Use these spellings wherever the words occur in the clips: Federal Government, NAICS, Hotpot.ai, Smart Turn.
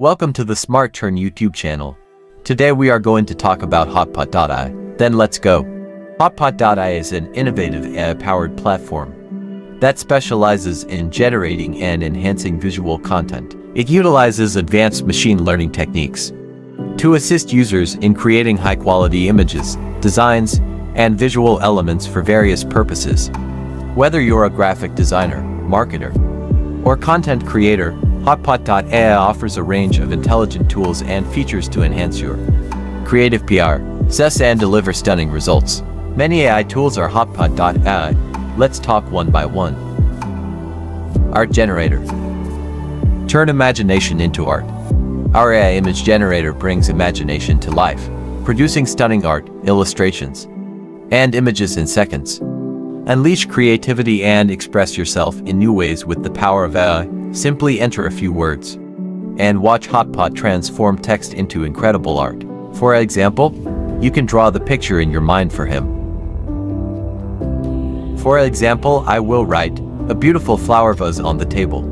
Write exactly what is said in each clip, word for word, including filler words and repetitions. Welcome to the Smart Turn YouTube channel. Today we are going to talk about Hotpot dot A I. Then let's go. Hotpot dot A I is an innovative A I-powered platform that specializes in generating and enhancing visual content. It utilizes advanced machine learning techniques to assist users in creating high-quality images, designs, and visual elements for various purposes. Whether you're a graphic designer, marketer, or content creator, Hotpot dot A I offers a range of intelligent tools and features to enhance your creative P R, S E S, and deliver stunning results. Many A I tools are Hotpot dot A I. Let's talk one by one. Art Generator. Turn imagination into art. Our A I image generator brings imagination to life, producing stunning art, illustrations, and images in seconds. Unleash creativity and express yourself in new ways with the power of A I. Simply enter a few words and watch Hotpot transform text into incredible art. For example, you can draw the picture in your mind for him. For example, I will write a beautiful flower vase on the table.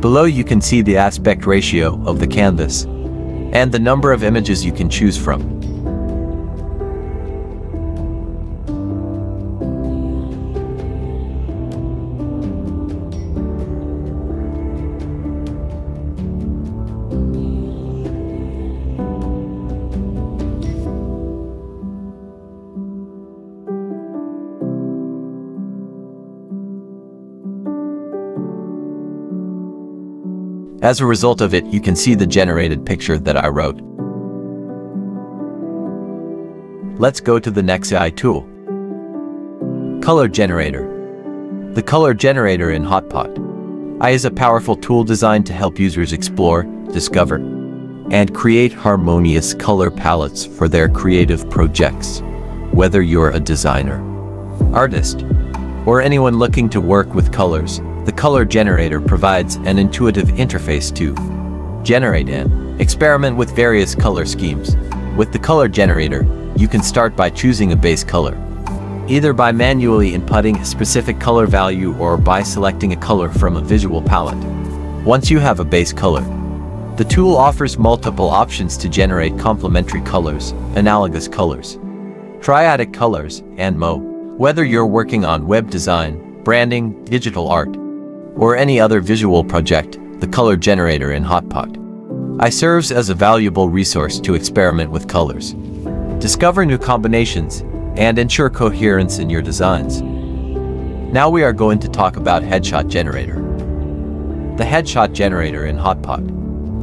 Below you can see the aspect ratio of the canvas and the number of images you can choose from. As a result of it, you can see the generated picture that I wrote. Let's go to the next A I tool. Color Generator. The color generator in Hotpot dot A I is a powerful tool designed to help users explore, discover, and create harmonious color palettes for their creative projects. Whether you're a designer, artist, or anyone looking to work with colors, the color generator provides an intuitive interface to generate and experiment with various color schemes. With the color generator, you can start by choosing a base color, either by manually inputting a specific color value or by selecting a color from a visual palette. Once you have a base color, the tool offers multiple options to generate complementary colors, analogous colors, triadic colors, and more. Whether you're working on web design, branding, digital art, or any other visual project, the color generator in Hotpot dot A I serves as a valuable resource to experiment with colors, discover new combinations, and ensure coherence in your designs. Now we are going to talk about Headshot Generator. The Headshot Generator in Hotpot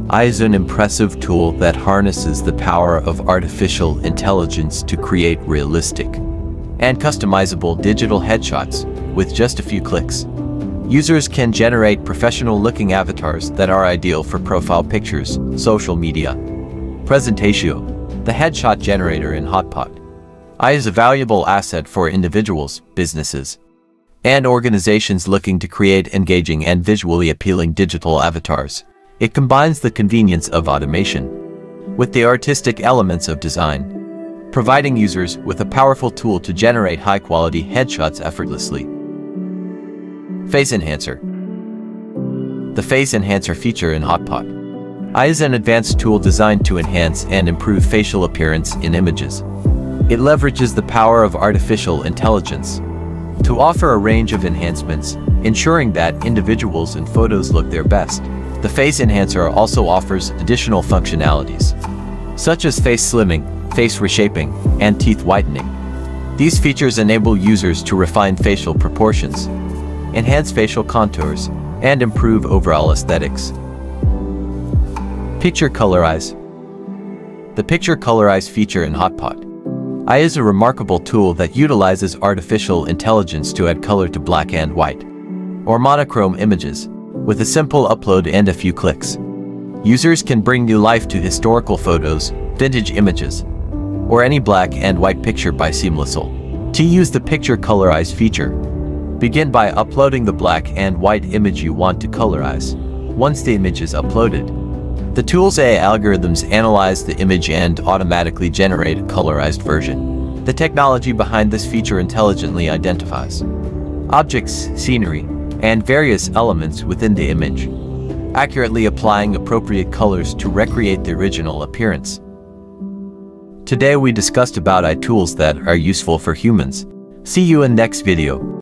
dot A I is an impressive tool that harnesses the power of artificial intelligence to create realistic and customizable digital headshots with just a few clicks. Users can generate professional-looking avatars that are ideal for profile pictures, social media, presentation. The Headshot Generator in Hotpot dot A I is a valuable asset for individuals, businesses, and organizations looking to create engaging and visually appealing digital avatars. It combines the convenience of automation with the artistic elements of design, providing users with a powerful tool to generate high-quality headshots effortlessly. Face Enhancer. The Face Enhancer feature in Hotpot dot A I is an advanced tool designed to enhance and improve facial appearance in images. It leverages the power of artificial intelligence to offer a range of enhancements, ensuring that individuals in photos look their best. The Face Enhancer also offers additional functionalities, such as face slimming, face reshaping, and teeth whitening. These features enable users to refine facial proportions, enhance facial contours, and improve overall aesthetics. Picture Colorize. The Picture Colorize feature in Hotpot dot A I is a remarkable tool that utilizes artificial intelligence to add color to black and white or monochrome images. With a simple upload and a few clicks, users can bring new life to historical photos, vintage images, or any black and white picture by seamlessly. To use the Picture Colorize feature, begin by uploading the black and white image you want to colorize. Once the image is uploaded, the tool's A I algorithms analyze the image and automatically generate a colorized version. The technology behind this feature intelligently identifies objects, scenery, and various elements within the image, accurately applying appropriate colors to recreate the original appearance. Today we discussed about A I tools that are useful for humans. See you in next video.